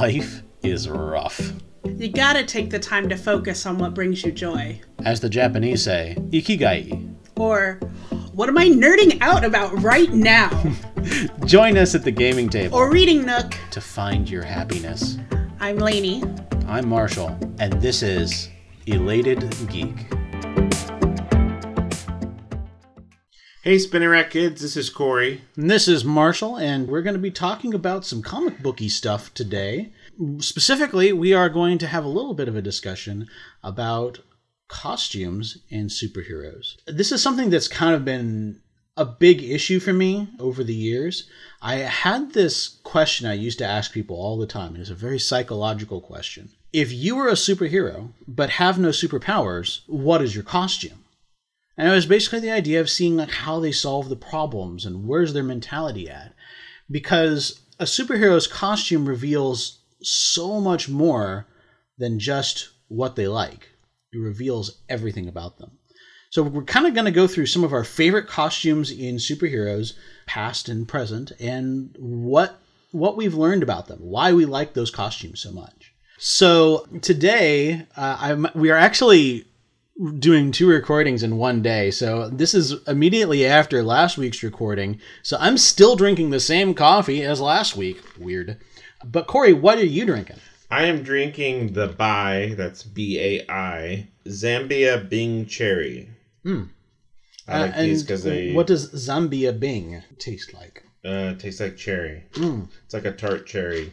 Life is rough. You gotta take the time to focus on what brings you joy. As the Japanese say, ikigai. Or, what am I nerding out about right now? Join us at the gaming table. Or reading nook. To find your happiness. I'm Lainey. I'm Marshall. And this is Elated Geek. Hey Spinner Rack Kids, this is Corey. And this is Marshall, and we're going to be talking about some comic booky stuff today. Specifically, we are going to have a little bit of a discussion about costumes and superheroes. This is something that's kind of been a big issue for me over the years. I had this question I used to ask people all the time. It was a very psychological question. If you were a superhero but have no superpowers, what is your costume? And it was basically the idea of seeing like how they solve the problems and where's their mentality at. Because a superhero's costume reveals so much more than just what they like. It reveals everything about them. So we're kind of going to go through some of our favorite costumes in superheroes, past and present, and what we've learned about them, why we like those costumes so much. So today, we are actually doing two recordings in one day. So this is immediately after last week's recording. So I'm still drinking the same coffee as last week. Weird. But Corey, what are you drinking? I am drinking the Bai, that's B-A-I, Zambia Bing Cherry. Mm. I like these because they... What does Zambia Bing taste like? It tastes like cherry. Mm. It's like a tart cherry.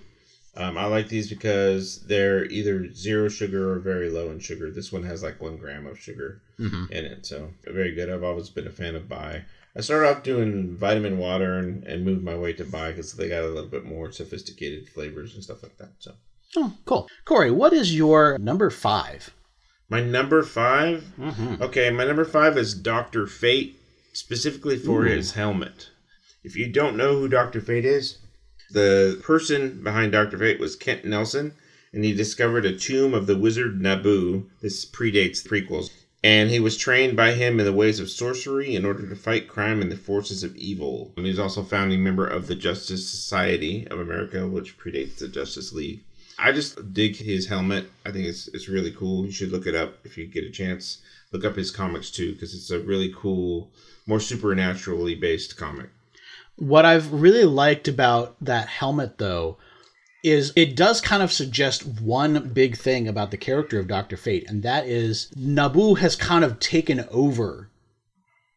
I like these because they're either zero sugar or very low in sugar. This one has like 1 gram of sugar in it, so very good. I've always been a fan of Bai. I started off doing vitamin water and moved my way to Bai because they got a little bit more sophisticated flavors and stuff like that. So, oh, cool. Corey, what is your number five? My number five? Mm-hmm. Okay, my number five is Dr. Fate, specifically for his helmet. If you don't know who Dr. Fate is, the person behind Dr. Fate was Kent Nelson, and he discovered a tomb of the wizard Nabu. This predates the prequels. And he was trained by him in the ways of sorcery in order to fight crime and the forces of evil. And he was also a founding member of the Justice Society of America, which predates the Justice League. I just dig his helmet. I think it's really cool. You should look it up if you get a chance. Look up his comics too, because it's a really cool, more supernaturally based comic. What I've really liked about that helmet, though, is it does kind of suggest one big thing about the character of Dr. Fate, and that is Nabu has kind of taken over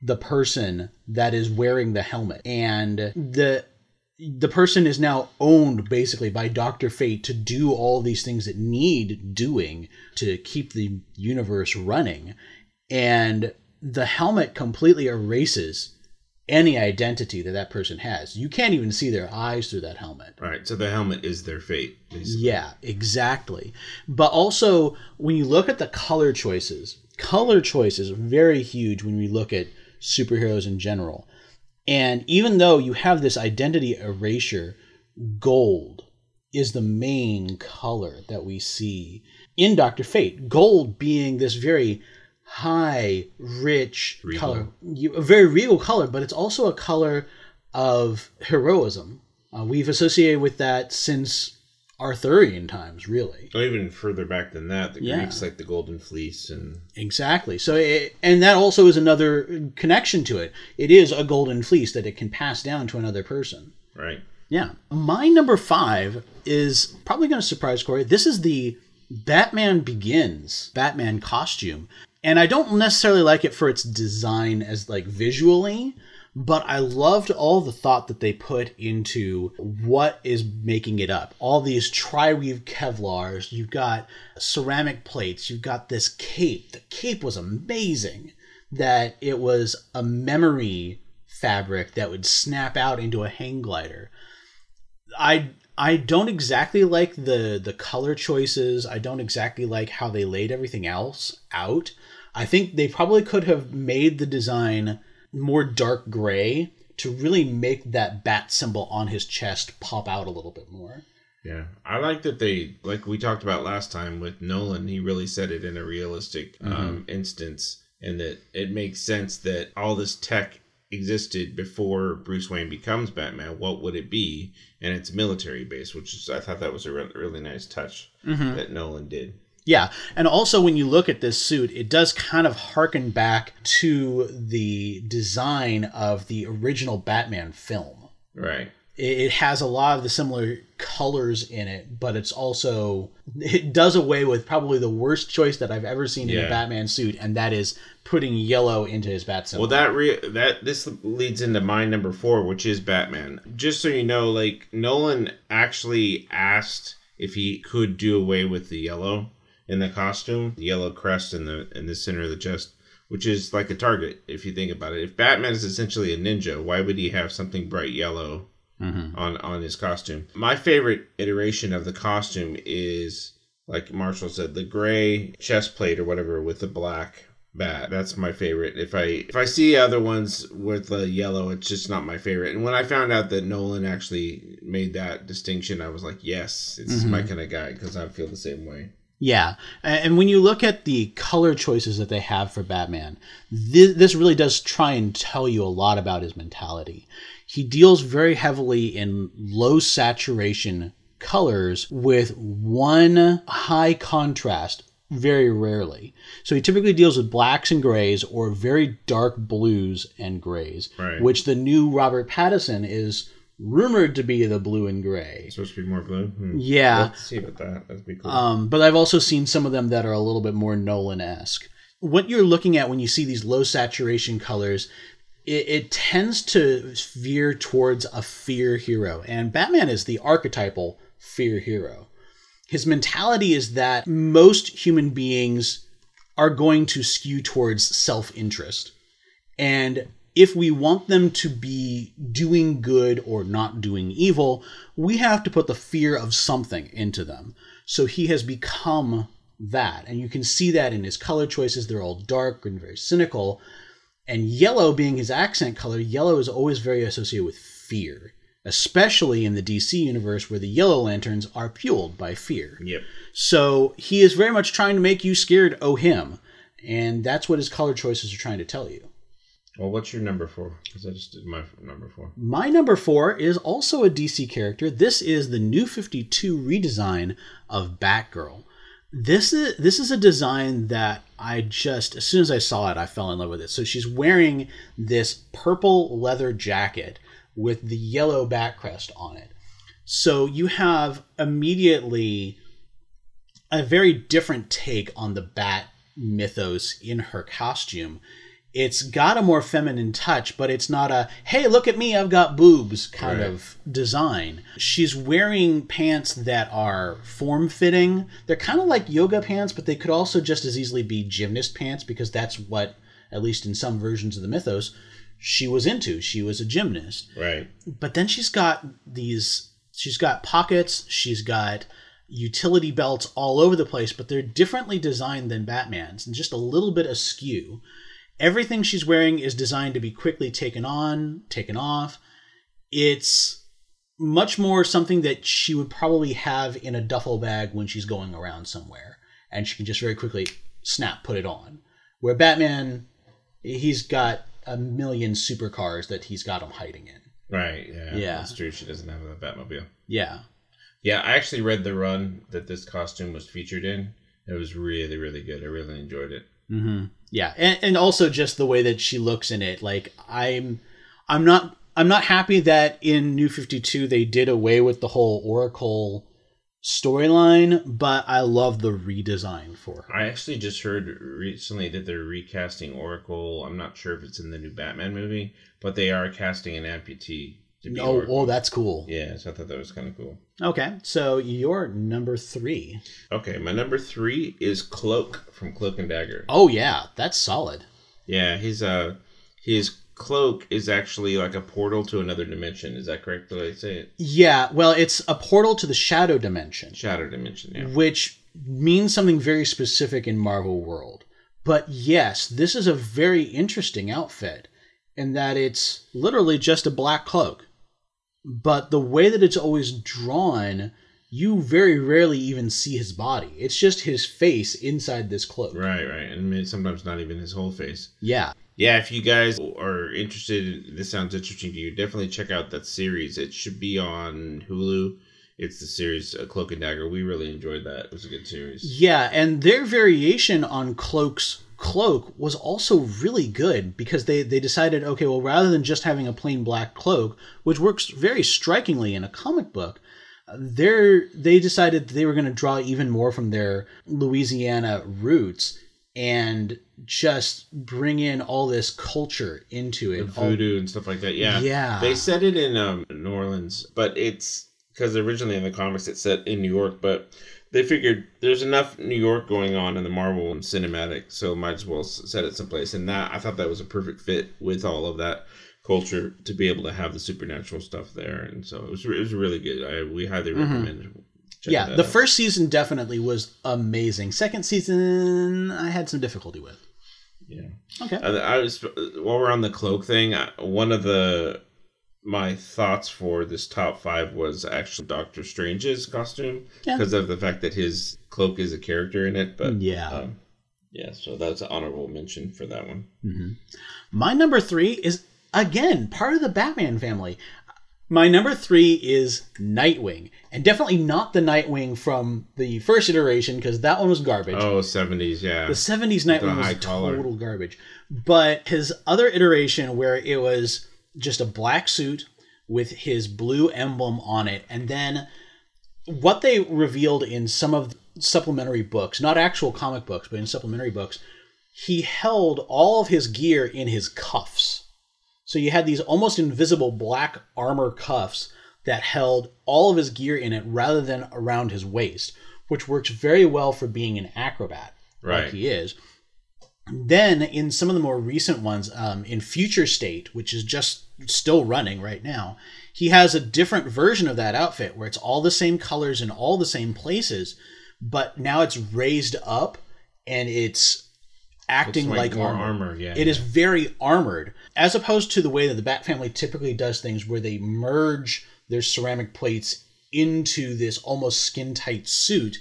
the person that is wearing the helmet. And the person is now owned basically by Dr. Fate to do all these things that need doing to keep the universe running. And the helmet completely erases any identity that person has. You can't even see their eyes through that helmet. Right, so the helmet is their fate, basically. Yeah, exactly. But also, when you look at the color choices are very huge when we look at superheroes in general. And even though you have this identity erasure, gold is the main color that we see in Dr. Fate. Gold being this very high, rich color. A very regal color, but it's also a color of heroism. We've associated with that since Arthurian times, really. Or even further back than that, the Greeks like the Golden Fleece. Exactly. So, and that also is another connection to it. It is a Golden Fleece that it can pass down to another person. Right. Yeah. My number five is probably going to surprise Corey. This is the Batman Begins Batman costume. And I don't necessarily like it for its design as like visually, but I loved all the thought that they put into what is making it up. All these tri-weave Kevlars, you've got ceramic plates, you've got this cape. The cape was amazing that it was a memory fabric that would snap out into a hang glider. I don't exactly like the color choices. I don't exactly like how they laid everything else out. I think they probably could have made the design more dark gray to really make that bat symbol on his chest pop out a little bit more. Yeah. I like that they, like we talked about last time with Nolan, he really set it in a realistic instance, and that it makes sense that all this tech existed before Bruce Wayne becomes Batman, what would it be? And it's military based, which is, I thought that was a really nice touch that Nolan did. Yeah, and also when you look at this suit, it does kind of harken back to the design of the original Batman film. Right. It has a lot of the similar colors in it, but it's also, it does away with probably the worst choice that I've ever seen in a Batman suit, and that is putting yellow into his bat symbol. Well, this leads into my number 4, which is Batman. Just so you know, like, Nolan actually asked if he could do away with the yellow in the costume, the yellow crest in the center of the chest, which is like a target, if you think about it. If Batman is essentially a ninja, why would he have something bright yellow on his costume? My favorite iteration of the costume is, like Marshall said, the gray chest plate or whatever with the black bat. That's my favorite. If I see other ones with the yellow, it's just not my favorite. And when I found out that Nolan actually made that distinction, I was like, yes, it's my kind of guy, because I feel the same way. Yeah, and when you look at the color choices that they have for Batman, this really does try and tell you a lot about his mentality. He deals very heavily in low saturation colors with one high contrast very rarely. So he typically deals with blacks and grays or very dark blues and grays, right, which the new Robert Pattinson is rumored to be the blue and gray. It's supposed to be more blue? Yeah. Let's see about that. That'd be cool. But I've also seen some of them that are a little bit more Nolan-esque. What you're looking at when you see these low saturation colors, it tends to veer towards a fear hero. And Batman is the archetypal fear hero. His mentality is that most human beings are going to skew towards self-interest. And if we want them to be doing good or not doing evil, we have to put the fear of something into them. So he has become that. And you can see that in his color choices. They're all dark and very cynical. And yellow being his accent color, yellow is always very associated with fear, especially in the DC universe where the Yellow Lanterns are fueled by fear. Yep. So he is very much trying to make you scared, oh him. And that's what his color choices are trying to tell you. Well, what's your number 4? Because I just did my number 4. My number 4 is also a DC character. This is the New 52 redesign of Batgirl. This is a design that I just, as soon as I saw it, I fell in love with it. So she's wearing this purple leather jacket with the yellow bat crest on it. So you have immediately a very different take on the bat mythos in her costume. It's got a more feminine touch, but it's not a, hey, look at me, I've got boobs kind of design. She's wearing pants that are form-fitting. They're kind of like yoga pants, but they could also just as easily be gymnast pants, because that's what, at least in some versions of the mythos, she was into. She was a gymnast. Right. But then she's got pockets, she's got utility belts all over the place, but they're differently designed than Batman's and just a little bit askew. Everything she's wearing is designed to be quickly taken on, taken off. It's much more something that she would probably have in a duffel bag when she's going around somewhere. And she can just very quickly, snap, put it on. Where Batman, he's got a million supercars that he's got him hiding in. Right, yeah. That's true. She doesn't have a Batmobile. Yeah. Yeah, I actually read the run that this costume was featured in. It was really, really good. I really enjoyed it. Mm-hmm. Yeah, and also just the way that she looks in it. Like, I'm not happy that in New 52 they did away with the whole Oracle storyline, but I love the redesign for her. I actually just heard recently that they're recasting Oracle. I'm not sure if it's in the new Batman movie, but they are casting an amputee to be Oracle. Oh, that's cool. Yeah, so I thought that was kind of cool. Okay, so your number 3. Okay, my number 3 is Cloak from Cloak and Dagger. Oh yeah, that's solid. Yeah, his cloak is actually like a portal to another dimension. Is that correct? Did I say it? Yeah, well, it's a portal to the shadow dimension. Shadow dimension, yeah. Which means something very specific in Marvel World. But yes, this is a very interesting outfit in that it's literally just a black cloak. But the way that it's always drawn, you very rarely even see his body. It's just his face inside this cloak. Right, right. And sometimes not even his whole face. Yeah. yeah, if you guys are interested, this sounds interesting to you, definitely check out that series. It should be on Hulu. It's the series Cloak and Dagger. We really enjoyed that. It was a good series. Yeah, and their variation on Cloak's cloak was also really good, because they decided, okay, well, rather than just having a plain black cloak, which works very strikingly in a comic book, they decided they were going to draw even more from their Louisiana roots and just bring in all this culture into it. The voodoo and stuff like that. Yeah. Yeah. They said it in New Orleans, but it's because originally in the comics it's set in New York, but they figured there's enough New York going on in the Marvel cinematic, so might as well set it someplace. And that, I thought that was a perfect fit with all of that culture to be able to have the supernatural stuff there. And so it was really good. We highly recommend it. Yeah, the first season definitely was amazing. Second season, I had some difficulty with. Yeah. Okay. While we're on the cloak thing, one of my thoughts for this top 5 was actually Doctor Strange's costume, because of the fact that his cloak is a character in it. But yeah. Yeah, so that's an honorable mention for that one. Mm-hmm. My number 3 is, again, part of the Batman family. My number 3 is Nightwing, and definitely not the Nightwing from the first iteration, because that one was garbage. Oh, 70s, yeah. The 70s Nightwing was total garbage. But his other iteration, where it was just a black suit with his blue emblem on it, and then what they revealed in some of the supplementary books, not actual comic books, but in supplementary books, he held all of his gear in his cuffs. So you had these almost invisible black armor cuffs that held all of his gear in it rather than around his waist, which works very well for being an acrobat, right? Like he is. Then in some of the more recent ones, in Future State, which is just still running right now, he has a different version of that outfit where it's all the same colors in all the same places, but now it's raised up and it's acting like armor. Yeah, it is very armored, as opposed to the way that the Bat family typically does things, where they merge their ceramic plates into this almost skin tight suit.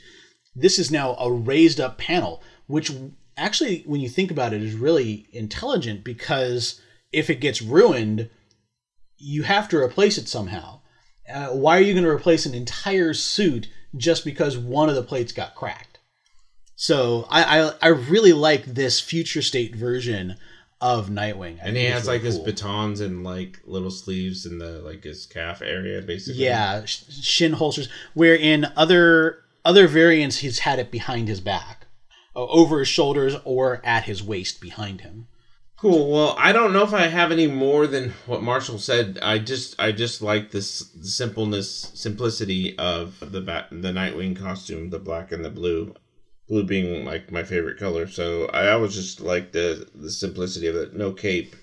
This is now a raised up panel, which actually, when you think about it, is really intelligent, because if it gets ruined, you have to replace it somehow. Why are you going to replace an entire suit just because one of the plates got cracked? So I really like this Future State version of Nightwing. And he has really his batons and little sleeves in the his calf area, basically. Yeah, shin holsters. Where in other variants, he's had it behind his back, over his shoulders, or at his waist behind him. Cool. Well, I don't know if I have any more than what Marshall said. I just like this simplicity of the Nightwing costume, the black and the blue. Blue being my favorite color, so I always just like the simplicity of it. No cape,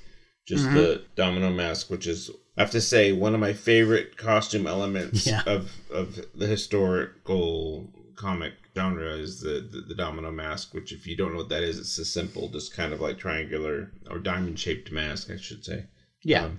just the domino mask, which is, I have to say, one of my favorite costume elements of the historical comic genre is the domino mask. Which, if you don't know what that is, it's a simple, just kind of triangular or diamond shaped mask, I should say. Yeah.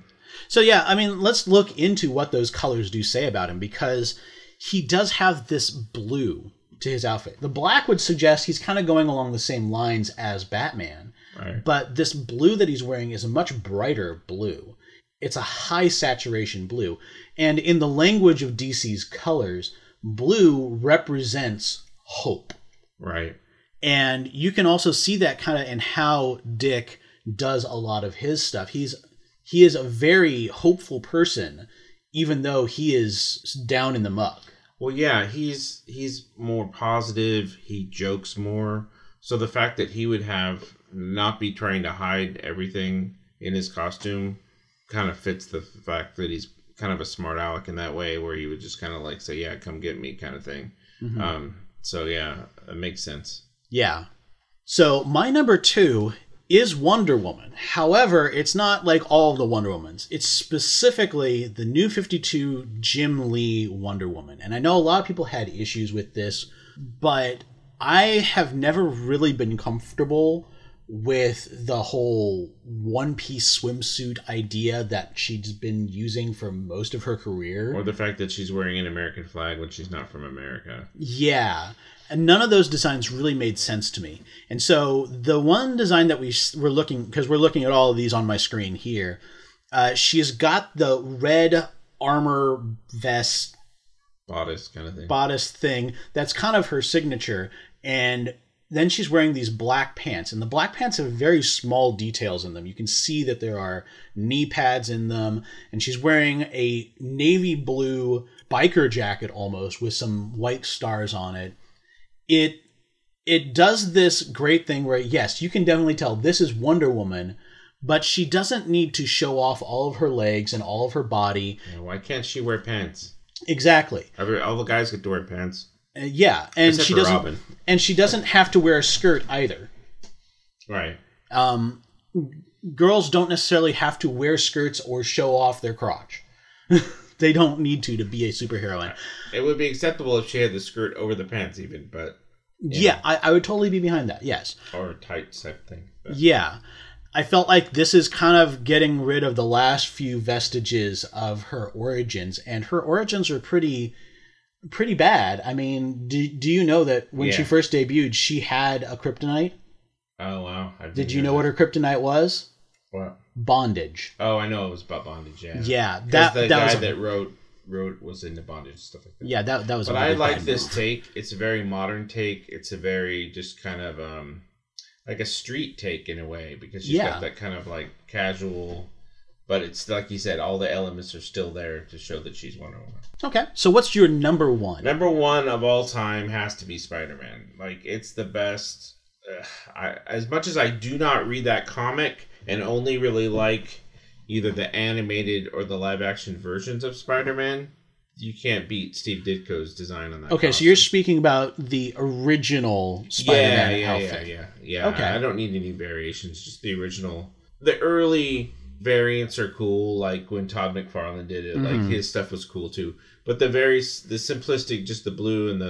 Let's look into what those colors do say about him, because he does have this blue to his outfit. The black would suggest he's kind of going along the same lines as Batman, right? But this blue that he's wearing is a much brighter blue. It's a high saturation blue. And in the language of DC's colors, blue represents hope. Right. And you can also see that kind of in how Dick does a lot of his stuff. He is a very hopeful person, even though he is down in the muck. Well, yeah, he's more positive. He jokes more. So the fact that he would not be trying to hide everything in his costume kind of fits the fact that he's kind of a smart aleck in that way, where he would just kind of say, yeah, come get me kind of thing. Mm-hmm. It makes sense. Yeah. So my number 2 is Wonder Woman. However, it's not all of the Wonder Womans. It's specifically the New 52 Jim Lee Wonder Woman. And I know a lot of people had issues with this, but I have never really been comfortable with the whole one-piece swimsuit idea that she's been using for most of her career. Or the fact that she's wearing an American flag when she's not from America. Yeah. And none of those designs really made sense to me. And so the one design that we're looking... Because we're looking at all of these on my screen here. She has got the red armor vest... Bodice kind of thing. Bodice thing. That's kind of her signature. And... Then she's wearing these black pants, and the black pants have very small details in them. You can see that there are knee pads in them, and she's wearing a navy blue biker jacket almost with some white stars on it. It does this great thing where, yes, you can definitely tell this is Wonder Woman, but she doesn't need to show off all of her legs and all of her body. Yeah, why can't she wear pants? Exactly. All the guys get to wear pants. Yeah, and she doesn't. Robin. And she doesn't have to wear a skirt either. Right. Girls don't necessarily have to wear skirts or show off their crotch. They don't need to be a superheroine. It would be acceptable if she had the skirt over the pants, even. But yeah, I would totally be behind that. Yes. Or tights type thing. But. Yeah, I felt like this is kind of getting rid of the last few vestiges of her origins, and her origins are pretty bad. I mean, do you know that when she first debuted, she had a kryptonite? Oh, wow. Did you know what her kryptonite was? What? Bondage. Oh, I know it was about bondage, yeah. Yeah. The guy that wrote was into bondage and stuff like that. Yeah, that was... But I like this take. It's a very modern take. It's a very just kind of like a street take in a way, because she's got that kind of like casual... But it's like you said, all the elements are still there to show that she's Wonder Woman. Okay. So what's your number one? Number one of all time has to be Spider-Man. Like, it's the best. As much as I do not read that comic and only really like either the animated or the live action versions of Spider-Man, you can't beat Steve Ditko's design on that costume. Okay, so you're speaking about the original Spider-Man outfit. Yeah. Okay. I don't need any variations, just the original. The early... variants are cool, like when Todd McFarlane did it, like his stuff was cool too, but the simplistic, just the blue and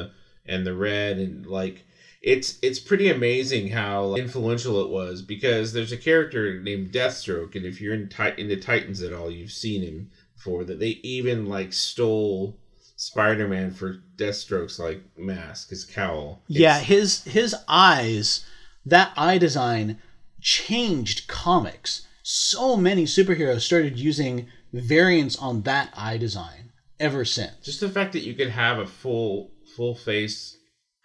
the red, and like it's pretty amazing how influential it was, because there's a character named Deathstroke, and if you're into Titans at all, you've seen him before, that they even like stole Spider-Man for Deathstroke's like mask, his cowl. His eyes, that eye design changed comics. So many superheroes started using variants on that eye design ever since. Just the fact that you could have a full face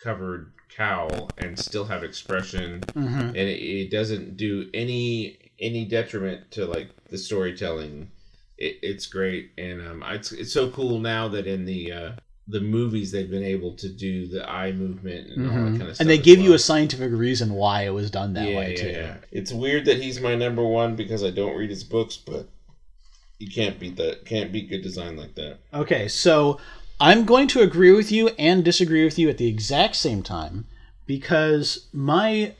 covered cowl and still have expression, and it doesn't do any detriment to like the storytelling. It's great, and it's so cool now that in the movies they've been able to do the eye movement and all that kind of stuff. And they give you a scientific reason why it was done that way too. Yeah. It's weird that he's my number one because I don't read his books, but you can't beat that. Can't beat good design like that. Okay, so I'm going to agree with you and disagree with you at the exact same time, because my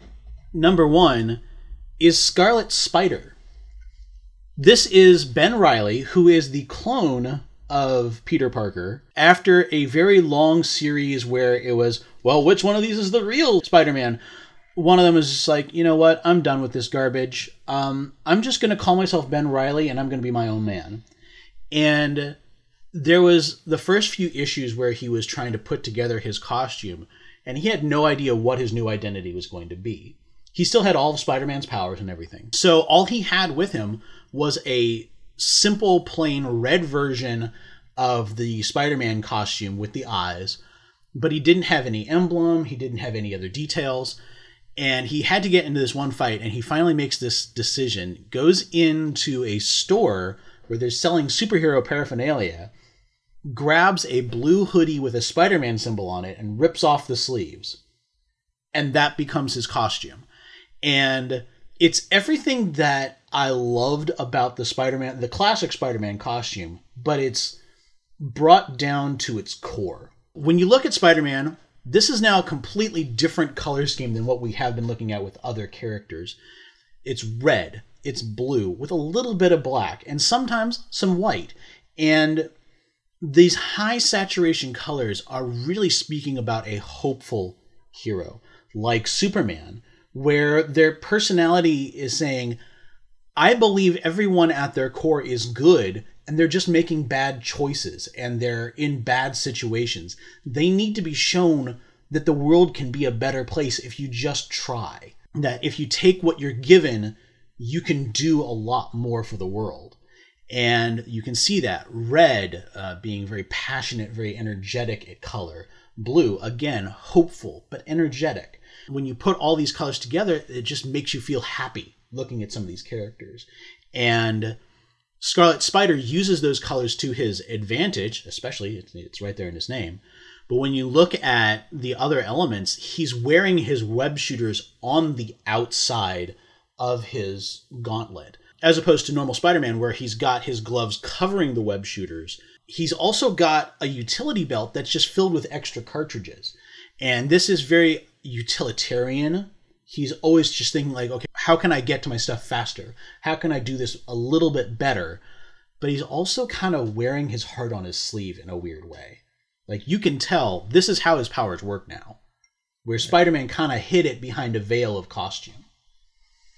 number one is Scarlet Spider. This is Ben Reilly, who is the clone of Peter Parker, after a very long series where it was, well, which one of these is the real Spider-Man? One of them is just like, you know what? I'm done with this garbage. I'm just going to call myself Ben Reilly, and I'm going to be my own man. And there was the first few issues where he was trying to put together his costume, and he had no idea what his new identity was going to be. He still had all of Spider-Man's powers and everything. So all he had with him was a simple, plain red version of the Spider-Man costume with the eyes, but he didn't have any emblem, he didn't have any other details, and he had to get into this one fight, and he finally makes this decision, goes into a store where they're selling superhero paraphernalia, grabs a blue hoodie with a Spider-Man symbol on it, and rips off the sleeves. And that becomes his costume. And it's everything that I loved about the classic Spider-Man costume, but it's brought down to its core. When you look at Spider-Man, this is now a completely different color scheme than what we have been looking at with other characters. It's red, it's blue, with a little bit of black, and sometimes some white. And these high saturation colors are really speaking about a hopeful hero, like Superman, where their personality is saying, I believe everyone at their core is good, and they're just making bad choices, and they're in bad situations. They need to be shown that the world can be a better place if you just try. That if you take what you're given, you can do a lot more for the world. And you can see that. Red being very passionate, very energetic at color. Blue, again, hopeful, but energetic. When you put all these colors together, it just makes you feel happy looking at some of these characters. And Scarlet Spider uses those colors to his advantage, especially, it's right there in his name. But when you look at the other elements, he's wearing his web shooters on the outside of his gauntlet, as opposed to normal Spider-Man, where he's got his gloves covering the web shooters. He's also got a utility belt that's just filled with extra cartridges. And this is very utilitarian. He's always just thinking like, okay, how can I get to my stuff faster? How can I do this a little bit better? But he's also kind of wearing his heart on his sleeve in a weird way. Like, you can tell this is how his powers work now, where Spider-Man kind of hid it behind a veil of costume.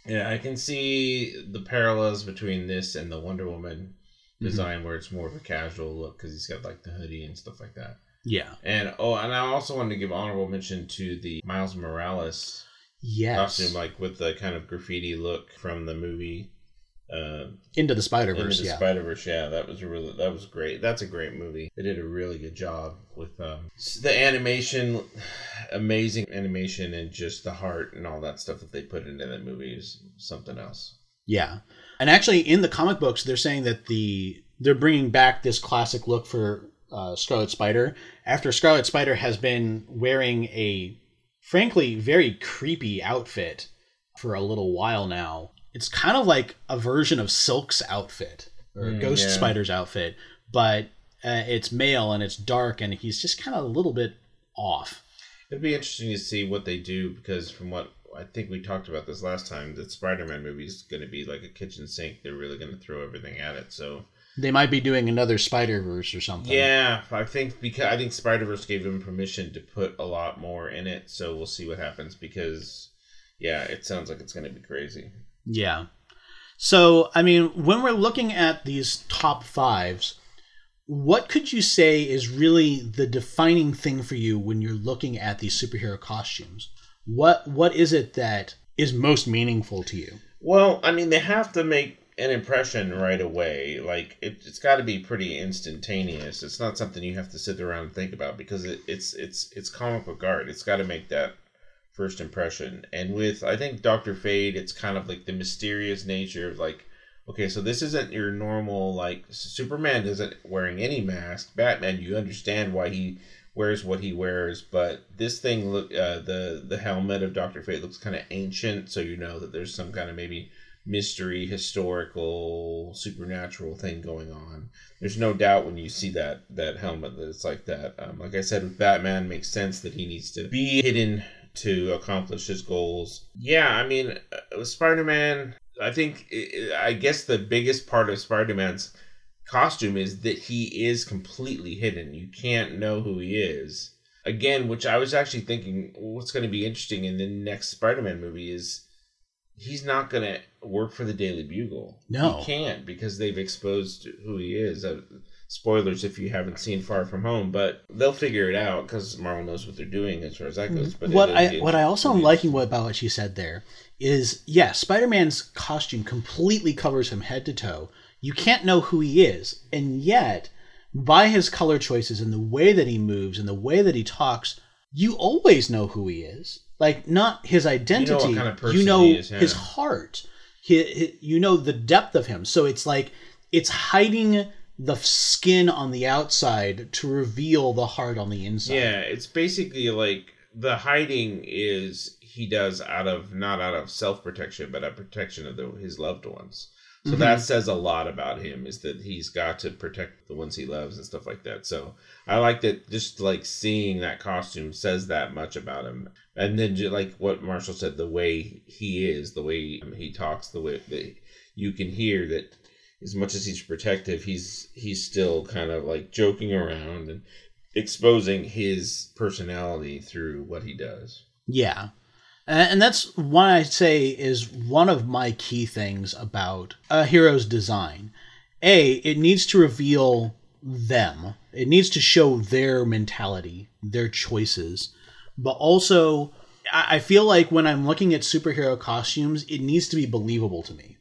Yeah, I can see the parallels between this and the Wonder Woman design, where it's more of a casual look because he's got like the hoodie and stuff like that. Yeah. And and I also wanted to give honorable mention to the Miles Morales costume, like with the kind of graffiti look from the movie Into the Spider-Verse. Into the Spider-Verse, yeah. That was great. That's a great movie. They did a really good job with the animation, amazing animation, and just the heart and all that stuff that they put into that movie is something else. Yeah. And actually, in the comic books, they're saying that they're bringing back this classic look for Scarlet Spider, after Scarlet Spider has been wearing a, frankly, very creepy outfit for a little while now. It's kind of like a version of Silk's outfit, or Ghost Spider's outfit, but it's male and it's dark, and he's just kind of a little bit off. It'd be interesting to see what they do, because from what I think we talked about this last time, the Spider-Man movie is going to be like a kitchen sink. They're really going to throw everything at it, so they might be doing another Spider-Verse or something. Yeah, I think Spider-Verse gave them permission to put a lot more in it, so we'll see what happens, because yeah, it sounds like it's going to be crazy. Yeah. So, I mean, when we're looking at these top fives, what could you say is really the defining thing for you when you're looking at these superhero costumes? What is it that is most meaningful to you? Well, I mean, they have to make an impression right away. Like, it's got to be pretty instantaneous. It's not something you have to sit around and think about, because it's comic book art. It's got to make that first impression. And with, I think, Dr. Fate, it's kind of like the mysterious nature of like, okay, so this isn't your normal, like, Superman isn't wearing any mask. Batman, you understand why he wears what he wears, but this thing, the helmet of Dr. Fate looks kind of ancient, so you know that there's some kind of maybe mystery, historical, supernatural thing going on. There's no doubt when you see that helmet that it's like that. Like I said, with Batman, it makes sense that he needs to be hidden to accomplish his goals. Yeah, I mean, with Spider-Man, I guess the biggest part of Spider-Man's costume is that he is completely hidden. You can't know who he is. Again, which I was actually thinking, what's going to be interesting in the next Spider-Man movie is he's not going to work for the Daily Bugle. No. He can't, because they've exposed who he is. Spoilers if you haven't seen Far From Home, but they'll figure it out because Marvel knows what they're doing as far as that goes. But what I also am liking about what she said there is, yeah, Spider-Man's costume completely covers him head to toe. You can't know who he is, and yet by his color choices and the way that he moves and the way that he talks, you always know who he is. Like, not his identity, you know, what kind of person he is, yeah. His heart. You know the depth of him. So it's like it's hiding the skin on the outside to reveal the heart on the inside. Yeah, it's basically like the hiding is he does not out of self-protection, but out of protection of his loved ones. So that says a lot about him, is that he's got to protect the ones he loves and stuff like that. So I like that, just like seeing that costume says that much about him. And then like what Marshall said, the way he is, the way he talks, the way that you can hear that as much as he's protective, he's still kind of like joking around and exposing his personality through what he does. Yeah. And that's why I say is one of my key things about a hero's design. A, it needs to reveal them. It needs to show their mentality, their choices. But also, I feel like when I'm looking at superhero costumes, it needs to be believable to me.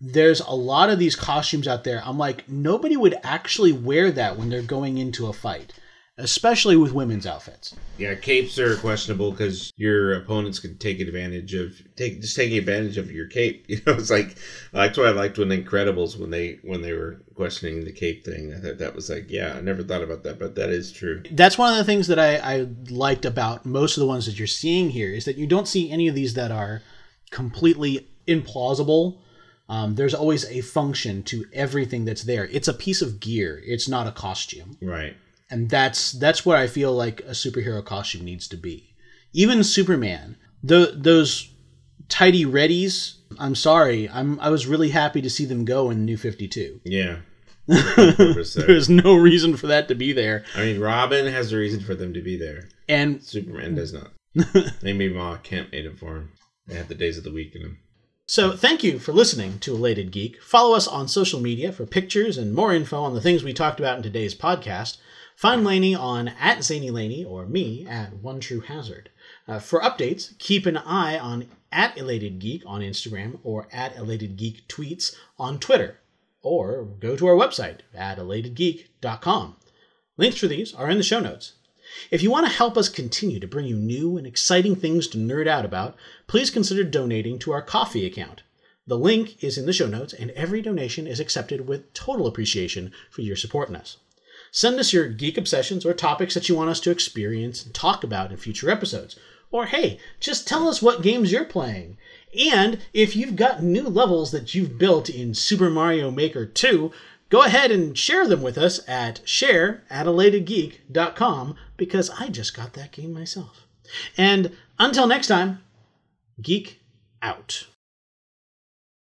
There's a lot of these costumes out there. I'm like, nobody would actually wear that when they're going into a fight. Especially with women's outfits. Yeah, capes are questionable because your opponents can take advantage of taking advantage of your cape. You know, it's like that's what I liked when the Incredibles when they were questioning the cape thing. I thought that was like, yeah, I never thought about that, but that is true. That's one of the things that I liked about most of the ones that you're seeing here is that you don't see any of these that are completely implausible. There's always a function to everything that's there. It's a piece of gear. It's not a costume. Right. And that's what I feel like a superhero costume needs to be. Even Superman, those tidy readies. I'm sorry, I was really happy to see them go in New 52. Yeah, there's no reason for that to be there. I mean, Robin has a reason for them to be there, and Superman does not. Maybe Ma Kent made it for him. They have the days of the week in them. So thank you for listening to Elated Geek. Follow us on social media for pictures and more info on the things we talked about in today's podcast. Find Laney on @ZanyLaney or me @OneTrueHazard. For updates, keep an eye on @ElatedGeek on Instagram or @ElatedGeekTweets on Twitter. Or go to our website at elatedgeek.com. Links for these are in the show notes. If you want to help us continue to bring you new and exciting things to nerd out about, please consider donating to our Ko-fi account. The link is in the show notes, and every donation is accepted with total appreciation for your supporting us. Send us your geek obsessions or topics that you want us to experience and talk about in future episodes. Or hey, just tell us what games you're playing. And if you've got new levels that you've built in Super Mario Maker 2, go ahead and share them with us at share@elatedgeek.com because I just got that game myself. And until next time, geek out.